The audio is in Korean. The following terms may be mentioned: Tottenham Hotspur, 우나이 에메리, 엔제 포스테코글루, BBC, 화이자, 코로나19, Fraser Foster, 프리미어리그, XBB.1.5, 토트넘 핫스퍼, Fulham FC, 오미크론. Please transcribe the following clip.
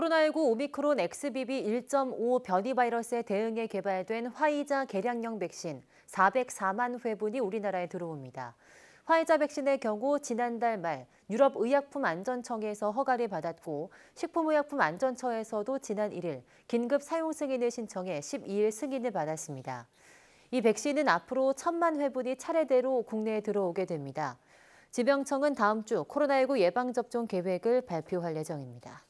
코로나19 오미크론 XBB.1.5 변이 바이러스에 대응해 개발된 화이자 개량형 백신 404만 회분이 우리나라에 들어옵니다. 화이자 백신의 경우 지난달 말 유럽의약품안전청에서 허가를 받았고 식품의약품안전처에서도 지난 1일 긴급 사용 승인을 신청해 12일 승인을 받았습니다. 이 백신은 앞으로 1000만 회분이 차례대로 국내에 들어오게 됩니다. 지병청은 다음 주 코로나19 예방접종 계획을 발표할 예정입니다.